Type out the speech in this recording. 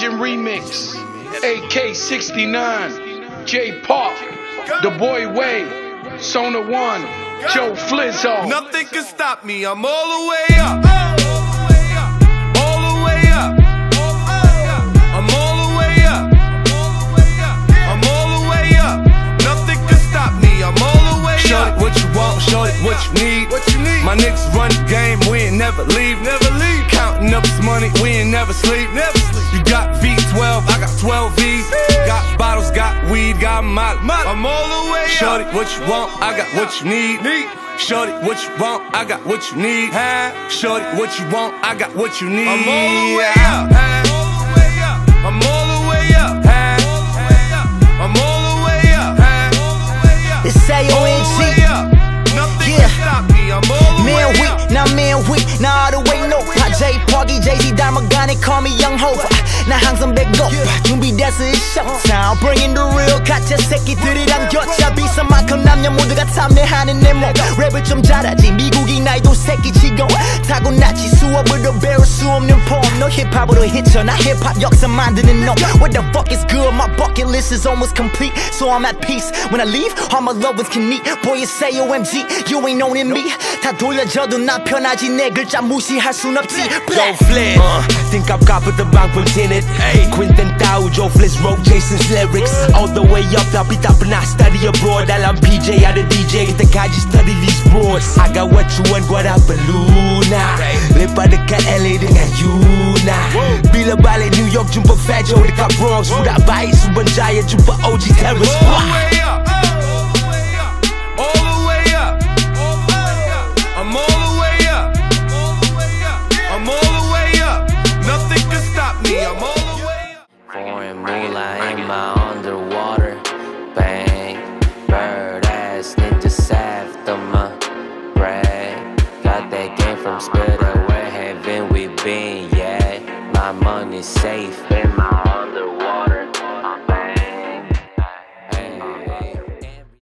Vision Remix, AK-69, Jay Park, The Boy Way, Sona One, Joe Flizzo. Nothing can stop me, I'm all the way up. My niggas run the game, we ain't never leave. Counting up this money, we ain't never sleep. You got V12, I got 12 V's. Got bottles, got weed, got Molly. I'm all the way up. Shorty, what you want? I got what you need. Shorty, what you want? I got what you need. Shorty, what you want? I got what you need. I'm all the way up. I'm all the way up. I'm all the way up. It's A O N G. Nothing can stop me. I'm all the way up. Man weak, nah all the way no. Jay Park, Jay Z, Diamagani, call me Young Hova. 나 항상 백업, 준비돼서 it's showtime. Bringing the real, 가짜 새끼들이랑 곁차 비싼 만큼 남녀 모두가 탐내하는 내 몸. 랩을 좀 잘하지, 미국인 아이돌 새끼 직업. 타고났지, 수업으로 배울 수 없는 폼. 너 힙합으로 히쳐, 나 힙합 역사 만드는 너. What the fuck is good? My bucket list is almost complete, so I'm at peace. When I leave, all my loved ones can eat. Boy, it's A.O.M.G, you ain't owning me. 다 돌려줘도 나 편하지, 내 글자 무시할 순 없지. Joe Fliz, think I've got with the bank with in it. Quintin Tao, Joe Fliz wrote Jason's lyrics. All the way up, I'll be tapping. I study abroad, I'm PJ, I'm the DJ. Get the guy, just study these broads. I got what you want, what I balloon. Live by the cat, LA, then I you. Bila Bali, New York, Jumper Fat Joe, the Cap Bronx. Who that buy it, Super Giant, Jumper OG Terrace. All the way up, all the way up, all the way up. I'm all the way up. I'm all the way up. Nothing can stop me. I'm all the way up. Pouring moolah in my underwater bank. Bird ass ninjas after my bread. Got that game from Spitter. Where haven't we been yet? My money's safe.